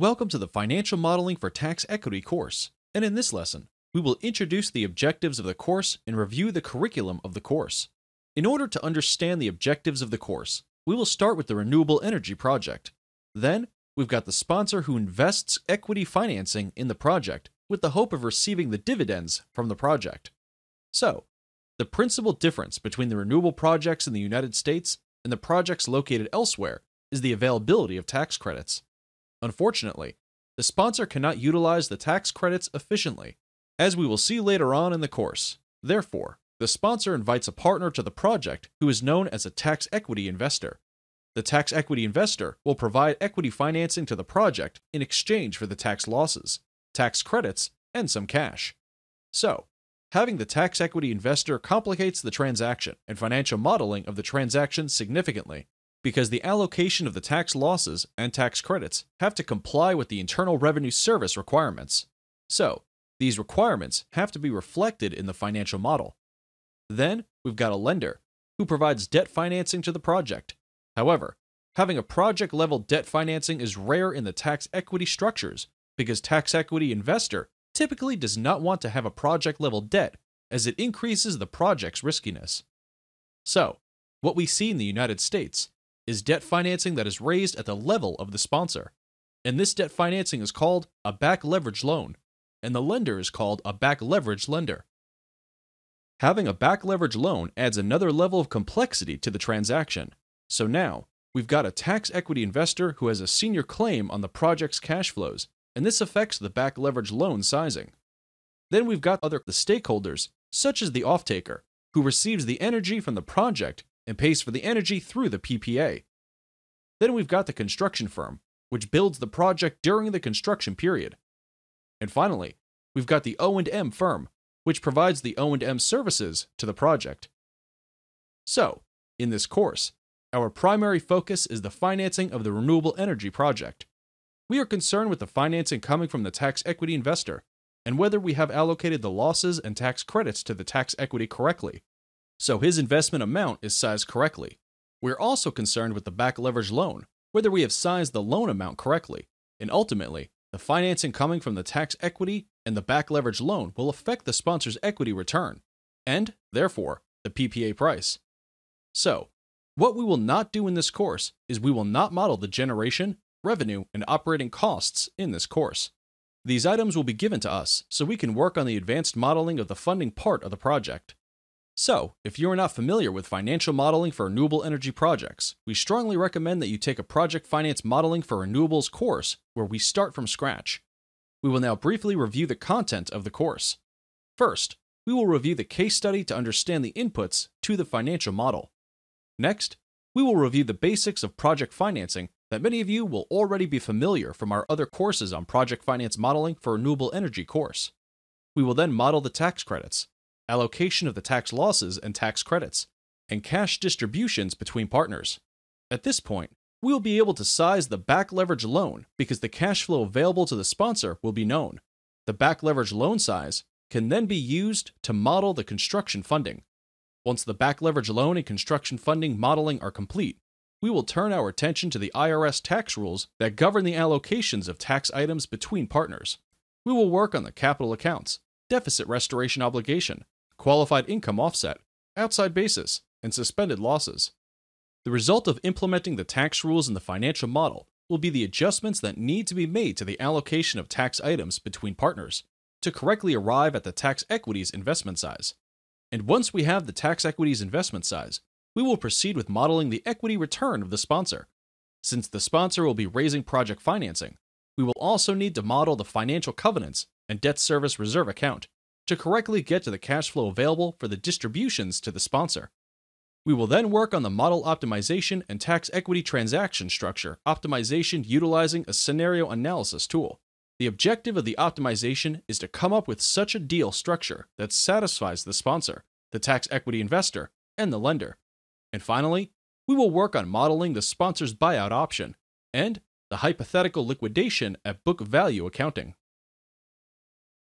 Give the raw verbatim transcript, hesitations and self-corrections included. Welcome to the Financial Modeling for Tax Equity course, and in this lesson, we will introduce the objectives of the course and review the curriculum of the course. In order to understand the objectives of the course, we will start with the renewable energy project. Then, we've got the sponsor who invests equity financing in the project with the hope of receiving the dividends from the project. So, the principal difference between the renewable projects in the United States and the projects located elsewhere is the availability of tax credits. Unfortunately, the sponsor cannot utilize the tax credits efficiently, as we will see later on in the course. Therefore, the sponsor invites a partner to the project who is known as a tax equity investor. The tax equity investor will provide equity financing to the project in exchange for the tax losses, tax credits, and some cash. So, having the tax equity investor complicates the transaction and financial modeling of the transaction significantly, because the allocation of the tax losses and tax credits have to comply with the Internal Revenue Service requirements. So, these requirements have to be reflected in the financial model. Then, we've got a lender, who provides debt financing to the project. However, having a project-level debt financing is rare in the tax equity structures, because tax equity investor typically does not want to have a project-level debt, as it increases the project's riskiness. So, what we see in the United States is debt financing that is raised at the level of the sponsor. And this debt financing is called a back leverage loan, and the lender is called a back leverage lender. Having a back leverage loan adds another level of complexity to the transaction. So now, we've got a tax equity investor who has a senior claim on the project's cash flows, and this affects the back leverage loan sizing. Then we've got other the stakeholders, such as the off-taker, who receives the energy from the project and pays for the energy through the P P A. Then we've got the construction firm, which builds the project during the construction period. And finally, we've got the O and M firm, which provides the O and M services to the project. So, in this course, our primary focus is the financing of the renewable energy project. We are concerned with the financing coming from the tax equity investor, and whether we have allocated the losses and tax credits to the tax equity correctly, so his investment amount is sized correctly. We're also concerned with the back leverage loan, whether we have sized the loan amount correctly, and ultimately, the financing coming from the tax equity and the back leverage loan will affect the sponsor's equity return, and, therefore, the P P A price. So, what we will not do in this course is we will not model the generation, revenue, and operating costs in this course. These items will be given to us so we can work on the advanced modeling of the funding part of the project. So, if you are not familiar with financial modeling for renewable energy projects, we strongly recommend that you take a project finance modeling for renewables course where we start from scratch. We will now briefly review the content of the course. First, we will review the case study to understand the inputs to the financial model. Next, we will review the basics of project financing that many of you will already be familiar from our other courses on project finance modeling for renewable energy course. We will then model the tax credits, allocation of the tax losses and tax credits, and cash distributions between partners. At this point, we will be able to size the back leverage loan because the cash flow available to the sponsor will be known. The back leverage loan size can then be used to model the construction funding. Once the back leverage loan and construction funding modeling are complete, we will turn our attention to the I R S tax rules that govern the allocations of tax items between partners. We will work on the capital accounts, deficit restoration obligation, qualified income offset, outside basis, and suspended losses. The result of implementing the tax rules in the financial model will be the adjustments that need to be made to the allocation of tax items between partners to correctly arrive at the tax equity's investment size. And once we have the tax equity's investment size, we will proceed with modeling the equity return of the sponsor. Since the sponsor will be raising project financing, we will also need to model the financial covenants and Debt Service Reserve Account to correctly get to the cash flow available for the distributions to the sponsor. We will then work on the model optimization and tax equity transaction structure optimization utilizing a scenario analysis tool. The objective of the optimization is to come up with such a deal structure that satisfies the sponsor, the tax equity investor, and the lender. And finally, we will work on modeling the sponsor's buyout option and the hypothetical liquidation at book value accounting.